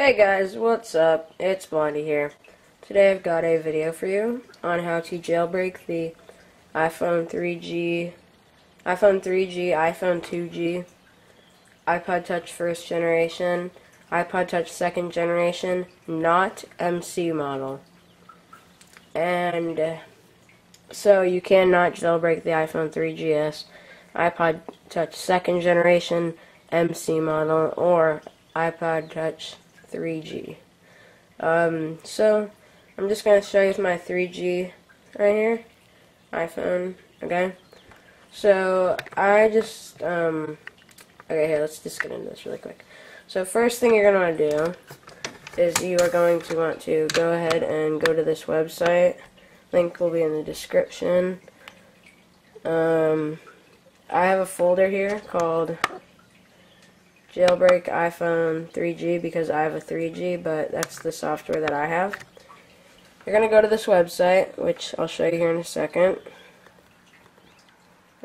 Hey guys, what's up? It's Blondie here. Today I've got a video for you on how to jailbreak the iPhone 3G, iPhone 2G, iPod Touch 1st generation, iPod Touch 2nd generation, not MC model. And so you cannot jailbreak the iPhone 3GS, iPod Touch 2nd generation, MC model, or iPod Touch 3G. So I'm just going to show you my 3G right here, iPhone, okay? So I just, okay, here, let's just get into this really quick. So first thing you're going to want to do is you are going to want to go ahead and go to this website. Link will be in the description. I have a folder here called Jailbreak iPhone 3G because I have a 3G, but that's the software that I have. You're going to go to this website, which I'll show you here in a second.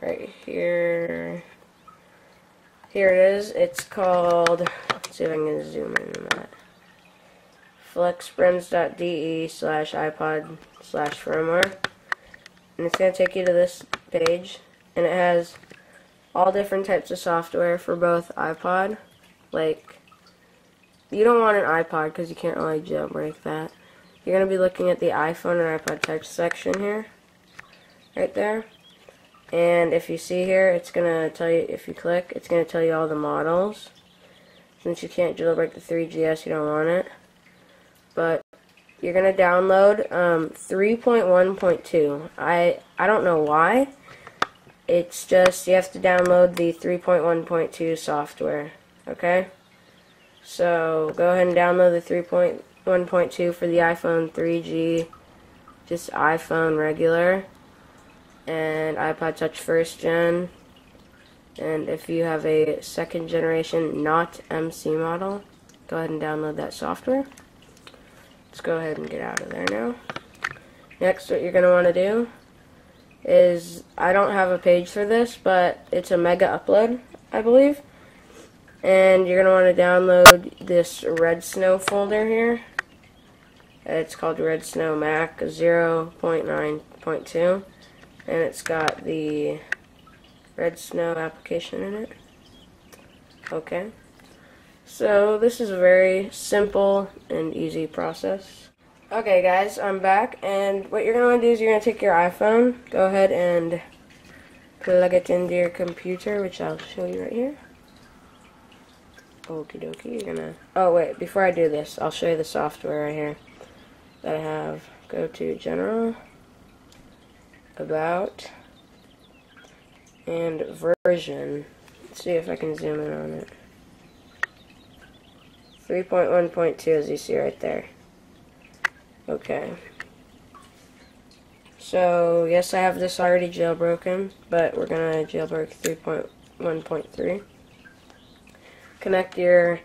Right here. Here it is. It's called, let's see if I can zoom in on that. felixbruns.de/iPod/firmware. And it's going to take you to this page, and it has all different types of software for both iPod. Like, you don't want an iPod because you can't really jailbreak that. You're going to be looking at the iPhone and iPod Touch section here, right there. And if you see here, it's going to tell you, if you click, it's going to tell you all the models. Since you can't jailbreak the 3GS, you don't want it. But you're going to download 3.1.2. I don't know why. It's just, you have to download the 3.1.2 software, okay? So, go ahead and download the 3.1.2 for the iPhone 3G, just iPhone regular, and iPod Touch 1st Gen, and if you have a 2nd generation not MC model, go ahead and download that software. Let's go ahead and get out of there now. Next, what you're going to want to do is, I don't have a page for this, but it's a mega upload, I believe. And you're going to want to download this Redsn0w folder here. It's called Redsn0w Mac 0.9.2. And it's got the Redsn0w application in it. Okay. So this is a very simple and easy process. Okay guys, I'm back, and what you're going to want to do is you're going to take your iPhone, go ahead and plug it into your computer, which I'll show you right here. Okie dokie, you're going to, oh wait, before I do this, I'll show you the software right here that I have. Go to General, About, and Version. Let's see if I can zoom in on it. 3.1.2, as you see right there. Okay, so yes, I have this already jailbroken, but we're going to jailbreak 3.1.3. Connect your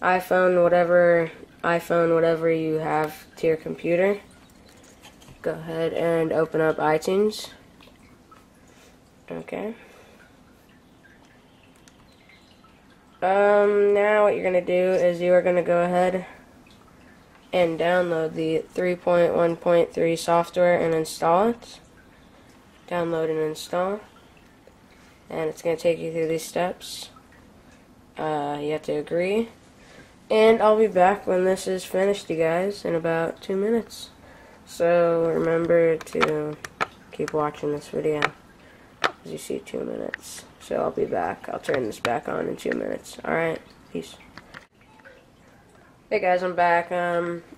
iPhone, whatever you have, to your computer. Go ahead and open up iTunes. Okay. Now what you're going to do is you are going to go ahead and download the 3.1.3 software and install it. Download and install. And it's going to take you through these steps. You have to agree. And I'll be back when this is finished, you guys, in about 2 minutes. So remember to keep watching this video. As you see, 2 minutes. So I'll be back. I'll turn this back on in 2 minutes. Alright, peace. Hey guys, I'm back.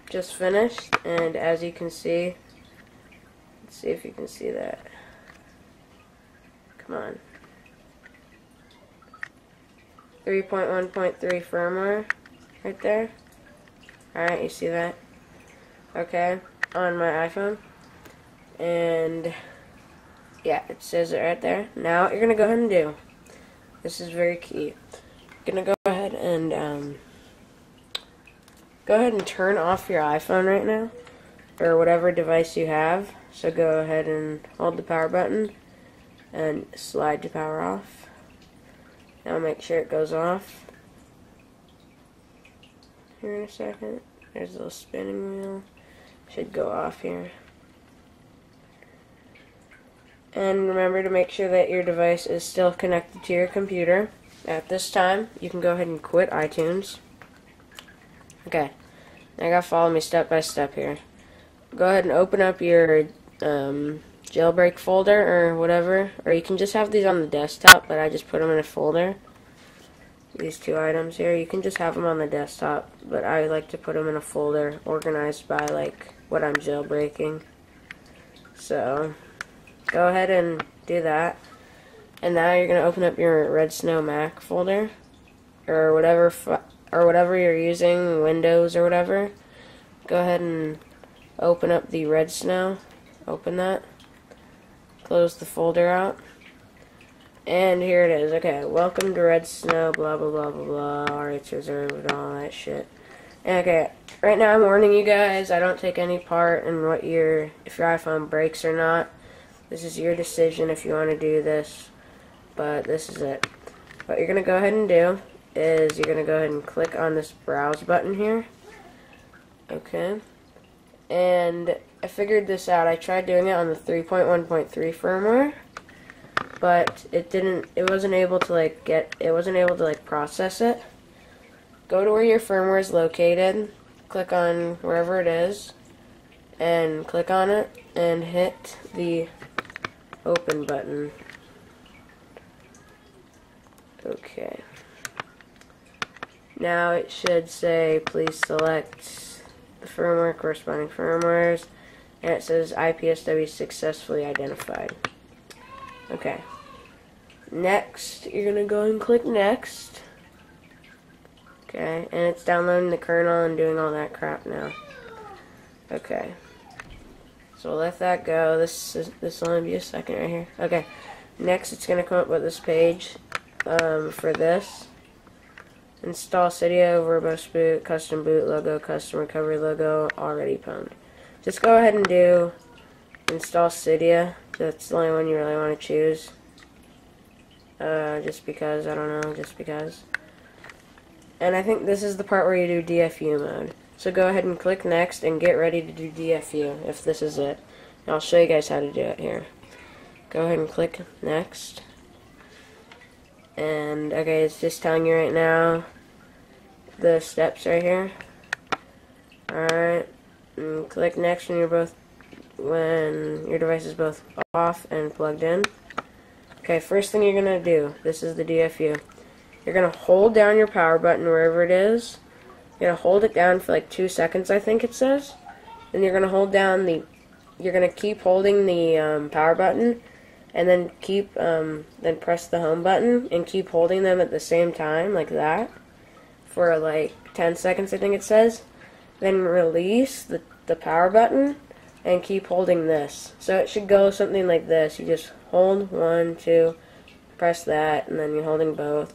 Just finished, and as you can see, let's see if you can see that. Come on. 3.1.3 firmware, right there. Alright, you see that? Okay, on my iPhone. And yeah, it says it right there. Now, what you're gonna go ahead and do, this is very key. You're gonna go ahead and, go ahead and turn off your iPhone right now, or whatever device you have. So go ahead and hold the power button and slide the power off. Now make sure it goes off. here in a second. There's a little spinning wheel. Should go off here. And remember to make sure that your device is still connected to your computer. At this time, you can go ahead and quit iTunes. Okay, now you gotta follow me step by step here. Go ahead and open up your jailbreak folder or whatever, or you can just have these on the desktop, but I just put them in a folder. These two items here, you can just have them on the desktop, but I like to put them in a folder organized by like what I'm jailbreaking. So go ahead and do that. And now you're going to open up your Redsn0w Mac folder or whatever you're using, Windows or whatever. Go ahead and open up the Redsn0w. Open that. Close the folder out. And here it is. Okay, welcome to Redsn0w, blah blah blah blah blah. All rights reserved and all that shit. Okay, right now I'm warning you guys, I don't take any part in what your if your iPhone breaks or not. This is your decision if you want to do this, but this is it. What you're going to go ahead and do is you're going to go ahead and click on this browse button here. Okay. And I figured this out. I tried doing it on the 3.1.3 firmware, but it wasn't able to process it. Go to where your firmware is located, click on wherever it is, and click on it and hit the open button. Okay. Now it should say please select the firmware, corresponding firmwares, and it says IPSW successfully identified. Okay. Next, you're gonna go and click next. Okay, and it's downloading the kernel and doing all that crap now. Okay. So we'll let that go. This will only be a second right here. Okay. Next, it's going to come up with this page for this. Install Cydia, verbose boot, custom boot logo, custom recovery logo, already pwned. Just go ahead and do install Cydia. That's the only one you really want to choose. Just because, I don't know, just because. And I think this is the part where you do DFU mode. So go ahead and click next and get ready to do DFU if this is it. And I'll show you guys how to do it here. Go ahead and click next. And okay, it's just telling you right now the steps right here. Alright, and click next when your device is both off and plugged in. Okay, first thing you're gonna do, this is the DFU. You're gonna hold down your power button wherever it is. You're going to hold it down for like 2 seconds, I think it says. Then you're going to hold down the... You're going to keep holding the power button. And then keep... then press the home button. And keep holding them at the same time, like that. For like 10 seconds, I think it says. Then release the power button. And keep holding this. So it should go something like this. You just hold one, two, press that. And then you're holding both.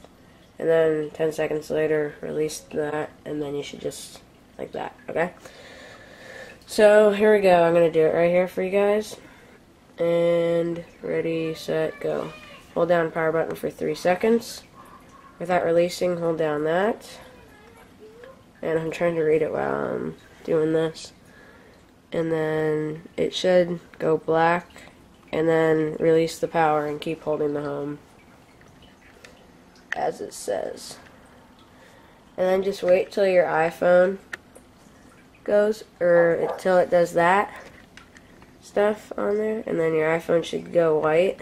And then 10 seconds later, release that, and then you should just, like that, okay? So, here we go. I'm going to do it right here for you guys. And, ready, set, go. Hold down power button for 3 seconds. Without releasing, hold down that. And I'm trying to read it while I'm doing this. And then, it should go black, and then release the power and keep holding the home, as it says. And then just wait till your iPhone goes, or until it does that stuff on there, and then your iPhone should go white.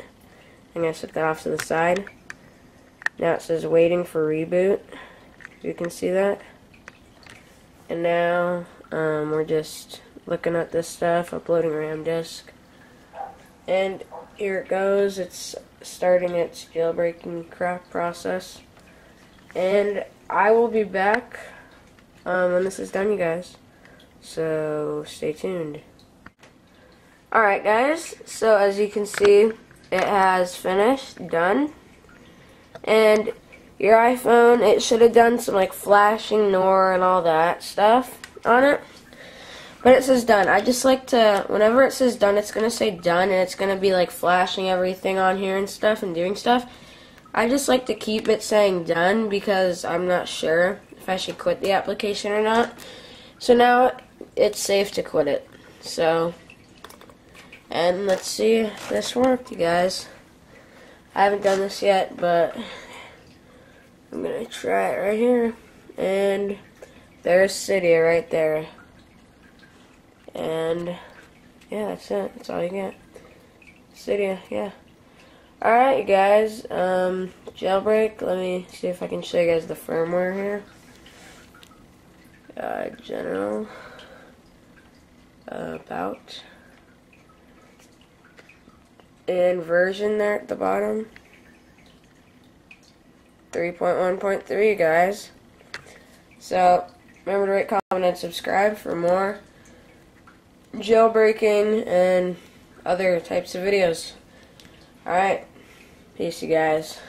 I'm going to set that off to the side. Now it says waiting for reboot. You can see that. And now we're just looking at this stuff, uploading RAM disk. And here it goes. It's starting its jailbreaking crap process. And I will be back when this is done, you guys. So stay tuned. Alright, guys. So as you can see, it has finished, done. And your iPhone, it should have done some like flashing NOR and all that stuff on it. But it says done. I just like to, whenever it says done, it's going to say done, and it's going to be like flashing everything on here and stuff and doing stuff. I just like to keep it saying done because I'm not sure if I should quit the application or not. So now it's safe to quit it. So, and let's see if this worked, you guys. I haven't done this yet, but I'm gonna try it right here. And there's Cydia right there. And yeah, that's it. That's all you get. Cydia, yeah. Alright, you guys. Jailbreak. Let me see if I can show you guys the firmware here. General. About. And version there at the bottom. 3.1.3, guys. So, remember to rate, comment, and subscribe for more jailbreaking and other types of videos. Alright. Peace, you guys.